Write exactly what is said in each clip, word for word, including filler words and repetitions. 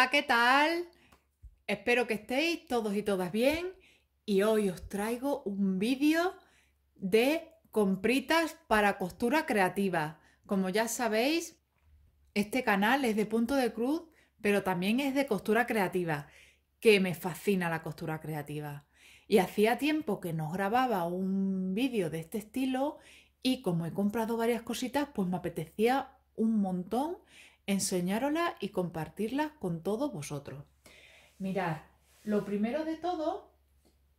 Hola, ¿qué tal? Espero que estéis todos y todas bien y hoy os traigo un vídeo de compritas para costura creativa. Como ya sabéis, este canal es de punto de cruz, pero también es de costura creativa, que me fascina la costura creativa. Y hacía tiempo que no grababa un vídeo de este estilo y como he comprado varias cositas, pues me apetecía un montón enseñároslas y compartirlas con todos vosotros. Mirad, lo primero de todo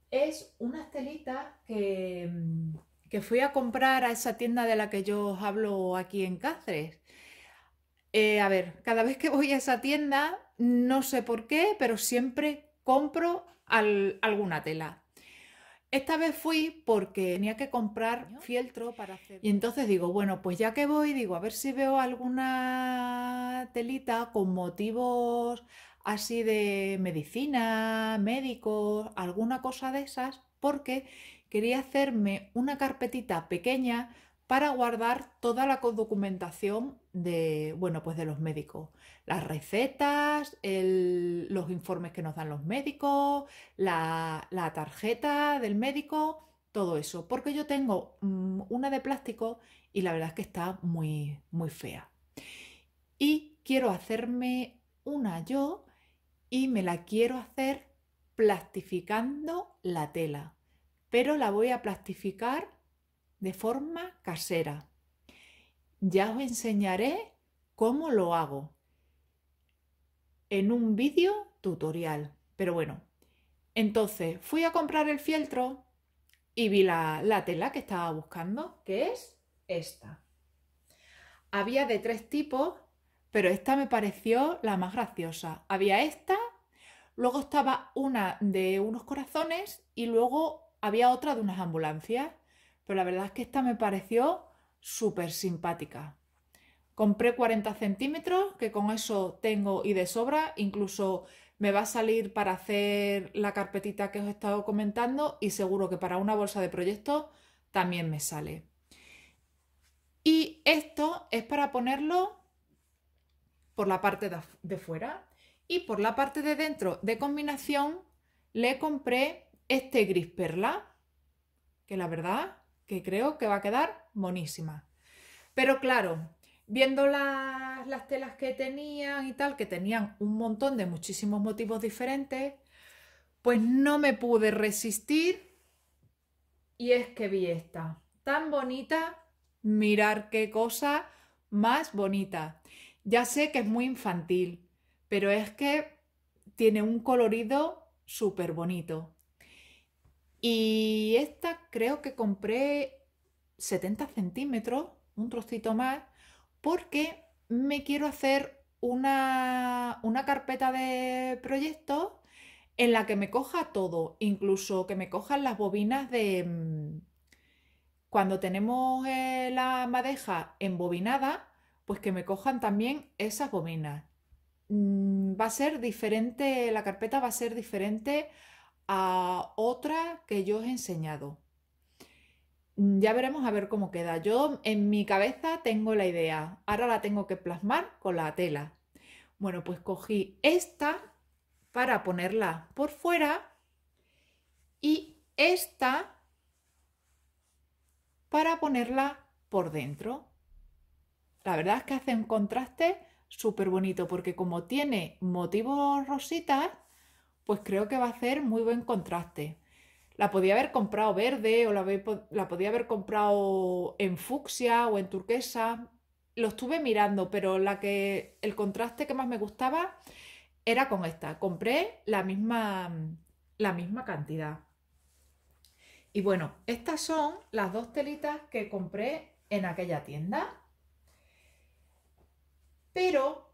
es unas telitas que, que fui a comprar a esa tienda de la que yo os hablo aquí en Cáceres. Eh, a ver, cada vez que voy a esa tienda, no sé por qué, pero siempre compro al, alguna tela. Esta vez fui porque tenía que comprar fieltro para hacer... Y entonces digo, bueno, pues ya que voy, digo, a ver si veo alguna telita con motivos así de medicina, médicos, alguna cosa de esas, porque quería hacerme una carpetita pequeña para guardar toda la documentación de, bueno, pues de los médicos. Las recetas, el, los informes que nos dan los médicos, la, la tarjeta del médico, todo eso. Porque yo tengo mmm, una de plástico y la verdad es que está muy, muy fea. Y quiero hacerme una yo y me la quiero hacer plastificando la tela. Pero la voy a plastificar de forma casera. Ya os enseñaré cómo lo hago en un vídeo tutorial. Pero bueno, entonces fui a comprar el fieltro y vi la, la tela que estaba buscando, que es esta. Había de tres tipos, pero esta me pareció la más graciosa. Había esta, luego estaba una de unos corazones y luego había otra de unas ambulancias. Pero la verdad es que esta me pareció súper simpática. Compré cuarenta centímetros, que con eso tengo y de sobra. Incluso me va a salir para hacer la carpetita que os he estado comentando y seguro que para una bolsa de proyectos también me sale. Y esto es para ponerlo por la parte de fuera. Y por la parte de dentro de combinación le compré este gris perla, que la verdad... que creo que va a quedar monísima. Pero claro, viendo las, las telas que tenían y tal, que tenían un montón de muchísimos motivos diferentes, pues no me pude resistir y es que vi esta. Tan bonita, mirar qué cosa más bonita. Ya sé que es muy infantil, pero es que tiene un colorido súper bonito. Y esta creo que compré setenta centímetros, un trocito más, porque me quiero hacer una, una carpeta de proyectos en la que me coja todo, incluso que me cojan las bobinas de... Cuando tenemos eh, la madeja embobinada, pues que me cojan también esas bobinas. Mm, va a ser diferente, la carpeta va a ser diferente a otra que yo os he enseñado. Ya veremos a ver cómo queda. Yo en mi cabeza tengo la idea, ahora la tengo que plasmar con la tela. Bueno, pues cogí esta para ponerla por fuera y esta para ponerla por dentro. La verdad es que hace un contraste súper bonito porque como tiene motivos rositas, pues creo que va a hacer muy buen contraste. La podía haber comprado verde o la, la podía haber comprado en fucsia o en turquesa. Lo estuve mirando, pero la que, el contraste que más me gustaba era con esta. Compré la misma, la misma cantidad. Y bueno, estas son las dos telitas que compré en aquella tienda. Pero...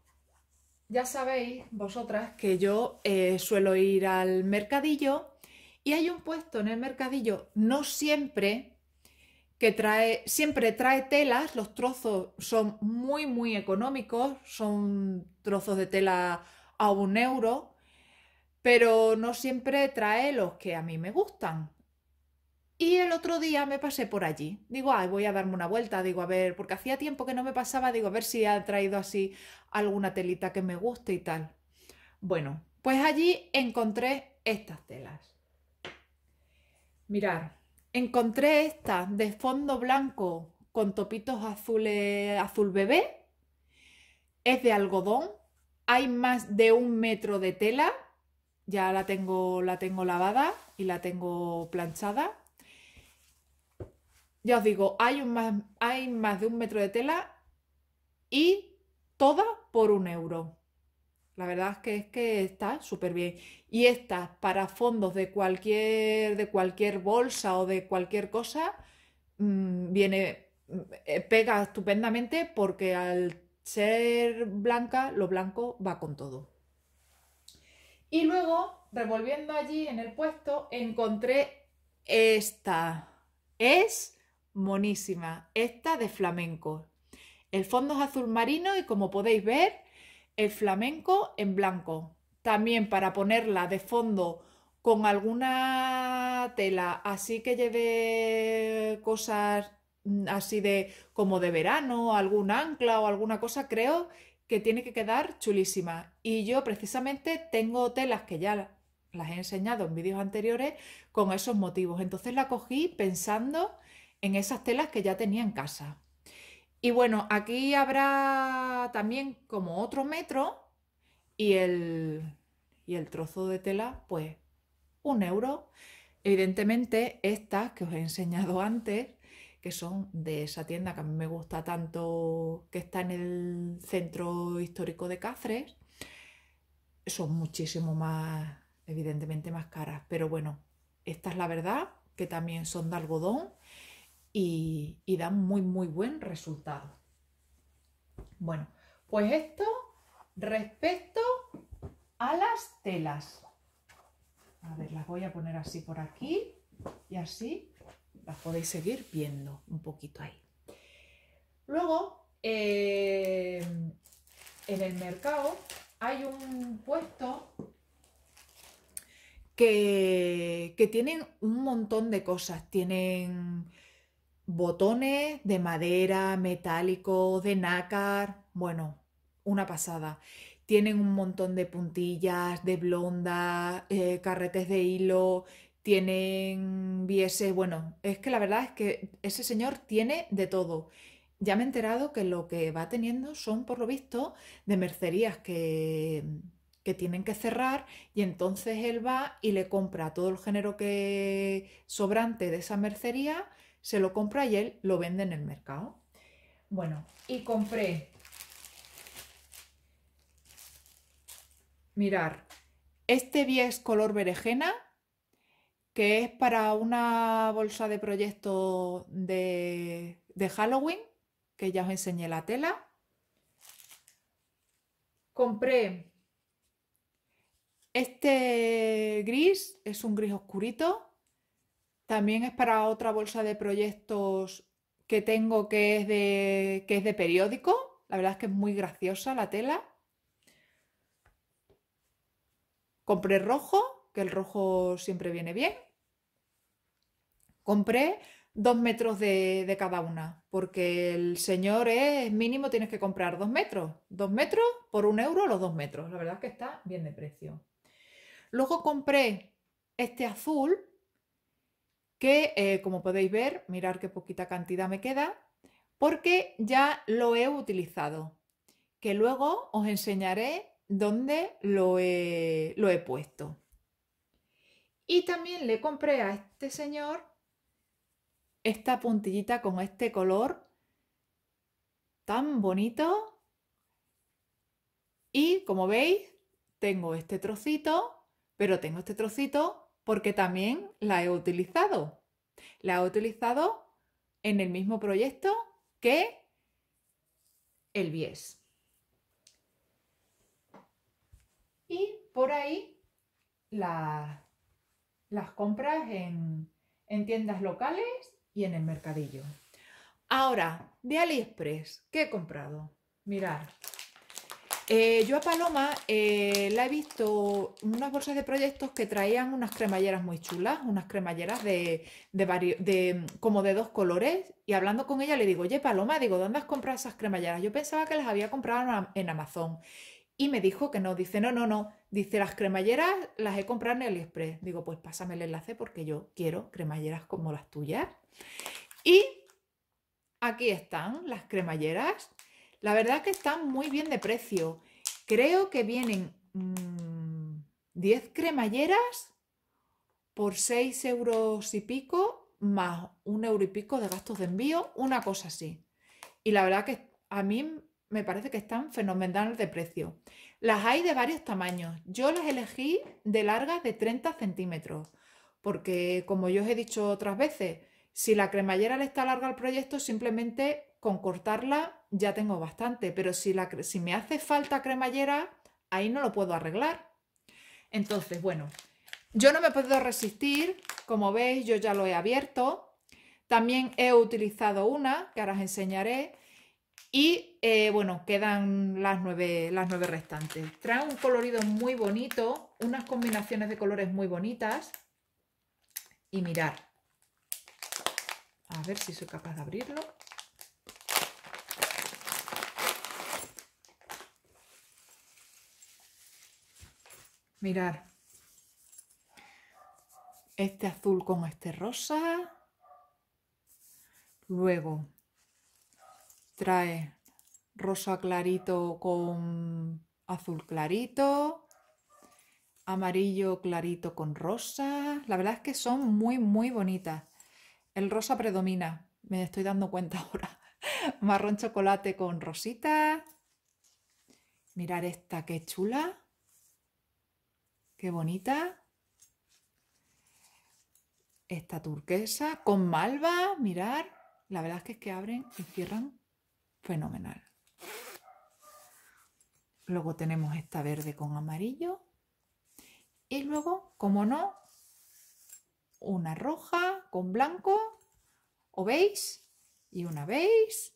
ya sabéis vosotras que yo eh, suelo ir al mercadillo y hay un puesto en el mercadillo, no siempre, que trae, siempre trae telas, los trozos son muy muy económicos, son trozos de tela a un euro, pero no siempre trae los que a mí me gustan. Y el otro día me pasé por allí, digo, ay, voy a darme una vuelta, digo, a ver, porque hacía tiempo que no me pasaba, digo, a ver si ha traído así alguna telita que me guste y tal. Bueno, pues allí encontré estas telas. Mirad, encontré estas de fondo blanco con topitos azules, azul bebé. Es de algodón. Hay más de un metro de tela. Ya la tengo, la tengo lavada y la tengo planchada. Ya os digo, hay, un más, hay más de un metro de tela y todas por un euro. La verdad es que, es que está súper bien. Y estas para fondos de cualquier, de cualquier bolsa o de cualquier cosa, mmm, viene, pega estupendamente porque al ser blanca, lo blanco va con todo. Y luego, revolviendo allí en el puesto, encontré esta. Es monísima, esta de flamenco. El fondo es azul marino y, como podéis ver, el flamenco en blanco. También para ponerla de fondo con alguna tela así que lleve cosas así de como de verano, algún ancla o alguna cosa, creo que tiene que quedar chulísima. Y yo precisamente tengo telas que ya las he enseñado en vídeos anteriores con esos motivos. Entonces la cogí pensando en esas telas que ya tenía en casa. Y bueno, aquí habrá también como otro metro y el, y el trozo de tela, pues un euro. Evidentemente estas que os he enseñado antes, que son de esa tienda que a mí me gusta tanto, que está en el centro histórico de Cáceres, son muchísimo más, evidentemente más caras. Pero bueno, estas la verdad que también son de algodón y, y dan muy muy buen resultado. Bueno, pues esto respecto a las telas. A ver, las voy a poner así por aquí y así las podéis seguir viendo un poquito ahí. Luego, eh, en el mercado hay un puesto que, que tienen un montón de cosas. Tienen botones de madera, metálicos, de nácar, bueno, una pasada. Tienen un montón de puntillas, de blondas, eh, carretes de hilo. Tienen vieses, bueno, es que la verdad es que ese señor tiene de todo. Ya me he enterado que lo que va teniendo son, por lo visto, de mercerías que, que tienen que cerrar, y entonces él va y le compra todo el género que sobrante de esa mercería, se lo compra y él lo vende en el mercado. Bueno, y compré, mirar, este bies color berenjena, que es para una bolsa de proyecto de, de Halloween, que ya os enseñé la tela. Compré este gris, es un gris oscurito, también es para otra bolsa de proyectos que tengo, que es de, que es de periódico. La verdad es que es muy graciosa la tela. Compré rojo, que el rojo siempre viene bien. Compré dos metros de, de cada una, porque el señor es mínimo, tienes que comprar dos metros. Dos metros por un euro, los dos metros. La verdad es que está bien de precio. Luego compré este azul, que eh, como podéis ver, mirad qué poquita cantidad me queda, porque ya lo he utilizado. Que luego os enseñaré dónde lo he, lo he puesto. Y también le compré a este señor esta puntillita con este color tan bonito. Y como veis, tengo este trocito, pero tengo este trocito porque también la he utilizado. La he utilizado en el mismo proyecto que el bies. Y por ahí la, las compras en, en tiendas locales y en el mercadillo. Ahora, de AliExpress, ¿qué he comprado? Mirad, eh, yo a Paloma eh, la he visto unas bolsas de proyectos que traían unas cremalleras muy chulas, unas cremalleras de, de, vario, de como de dos colores, y hablando con ella le digo, oye Paloma, digo, ¿dónde has comprado esas cremalleras? Yo pensaba que las había comprado en Amazon. y me dijo que no, dice, no, no, no, dice, las cremalleras las he comprado en AliExpress. Digo, pues pásame el enlace porque yo quiero cremalleras como las tuyas. Y aquí están las cremalleras. La verdad que están muy bien de precio. Creo que vienen mmm, diez cremalleras por seis euros y pico, más un euro y pico de gastos de envío, una cosa así. Y la verdad que a mí me parece que están fenomenales de precio. Las hay de varios tamaños. Yo las elegí de largas de treinta centímetros, porque como yo os he dicho otras veces, si la cremallera le está larga al proyecto, simplemente con cortarla ya tengo bastante, pero si, la, si me hace falta cremallera, ahí no lo puedo arreglar. Entonces, bueno, yo no me puedo resistir, como veis, yo ya lo he abierto. También he utilizado una, que ahora os enseñaré. Y eh, bueno, quedan las nueve, las nueve restantes. Trae un colorido muy bonito, unas combinaciones de colores muy bonitas. Y mirad, a ver si soy capaz de abrirlo. Mirad, este azul con este rosa. Luego trae rosa clarito con azul clarito, amarillo clarito con rosa. La verdad es que son muy, muy bonitas. El rosa predomina, me estoy dando cuenta ahora. Marrón chocolate con rosita. Mirad esta, qué chula. Qué bonita. Esta turquesa con malva, mirad. La verdad es que, es que abren y cierran fenomenal. Luego tenemos esta verde con amarillo. Y luego, como no, una roja con blanco, o beige, y una beige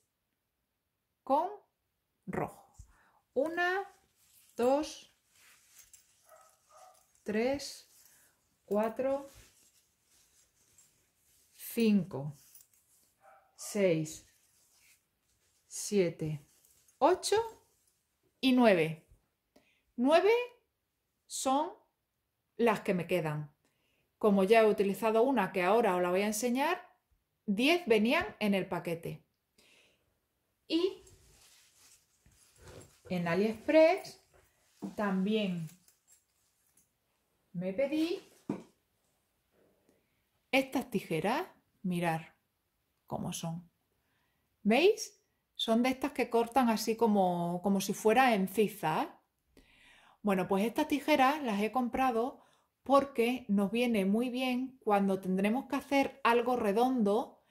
con rojo. Una, dos, tres, cuatro, cinco, seis, siete, ocho y nueve. Nueve son las que me quedan. Como ya he utilizado una que ahora os la voy a enseñar, diez venían en el paquete. Y en AliExpress también me pedí estas tijeras, mirad cómo son. ¿Veis? Son de estas que cortan así como, como si fuera en zigzag. Bueno, pues estas tijeras las he comprado porque nos viene muy bien cuando tendremos que hacer algo redondo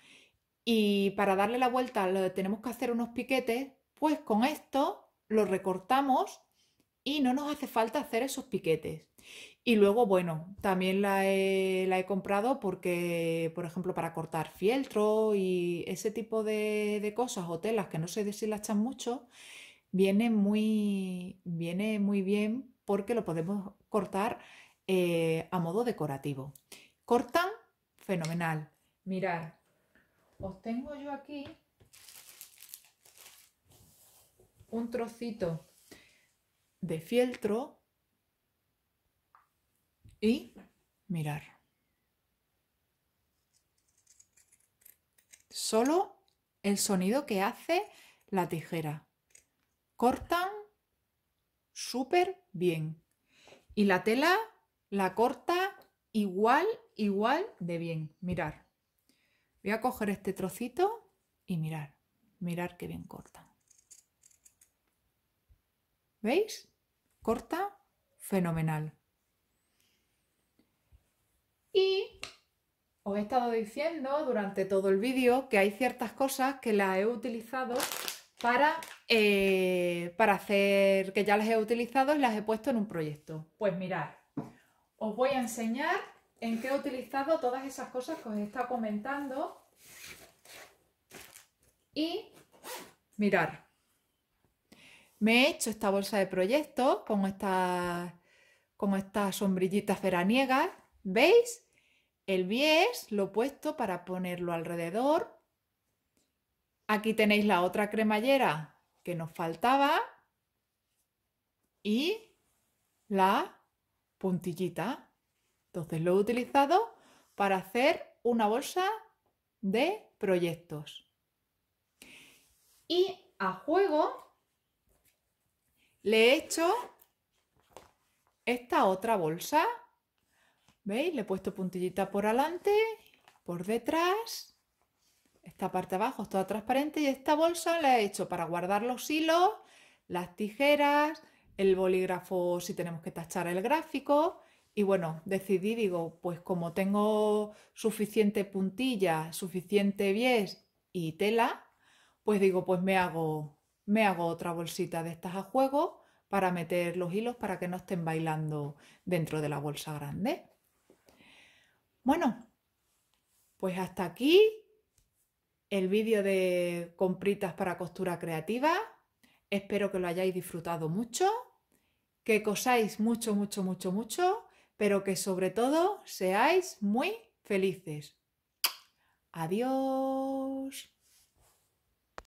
y para darle la vuelta lo tenemos que hacer unos piquetes, pues con esto lo recortamos y no nos hace falta hacer esos piquetes. Y luego, bueno, también la he, la he comprado porque, por ejemplo, para cortar fieltro y ese tipo de, de cosas o telas que no se deshilachan mucho, viene muy, viene muy bien porque lo podemos cortar eh, a modo decorativo. Cortan fenomenal. Mirad, os tengo yo aquí un trocito de fieltro. Y mirar, solo el sonido que hace la tijera. Cortan súper bien. Y la tela la corta igual, igual de bien. Mirar, voy a coger este trocito y mirar, mirar qué bien cortan. ¿Veis? Corta fenomenal. Y os he estado diciendo durante todo el vídeo que hay ciertas cosas que las he utilizado para, eh, para hacer, que ya las he utilizado y las he puesto en un proyecto. Pues mirad, os voy a enseñar en qué he utilizado todas esas cosas que os he estado comentando. Y mirad, me he hecho esta bolsa de proyectos con estas, con estas sombrillitas veraniegas. ¿Veis? El bies lo he puesto para ponerlo alrededor. Aquí tenéis la otra cremallera que nos faltaba. y la puntillita. Entonces lo he utilizado para hacer una bolsa de proyectos. Y a juego le he hecho esta otra bolsa. ¿Veis? Le he puesto puntillita por adelante, por detrás. Esta parte de abajo es toda transparente y esta bolsa la he hecho para guardar los hilos, las tijeras, el bolígrafo si tenemos que tachar el gráfico. Y bueno, decidí, digo, pues como tengo suficiente puntilla, suficiente bies y tela, pues digo, pues me hago, me hago otra bolsita de estas a juego para meter los hilos para que no estén bailando dentro de la bolsa grande. Bueno, pues hasta aquí el vídeo de compritas para costura creativa. Espero que lo hayáis disfrutado mucho, que cosáis mucho, mucho, mucho, mucho, pero que sobre todo seáis muy felices. Adiós.